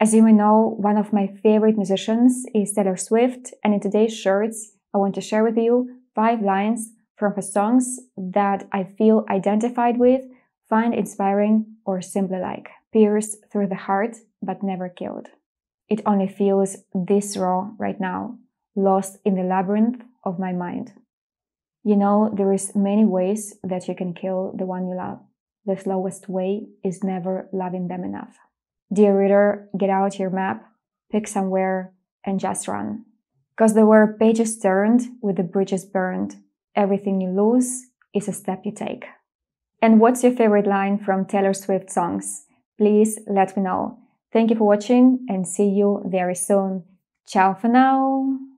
As you may know, one of my favorite musicians is Taylor Swift, and in today's Shirts, I want to share with you 5 lines from her songs that I feel identified with, find inspiring, or simply like. Pierced through the heart, but never killed. It only feels this raw right now, lost in the labyrinth of my mind. You know, there is many ways that you can kill the one you love. The slowest way is never loving them enough. Dear reader, get out your map, pick somewhere, and just run. Because there were pages turned with the bridges burned. Everything you lose is a step you take. And what's your favorite line from Taylor Swift songs? Please let me know. Thank you for watching and see you very soon. Ciao for now!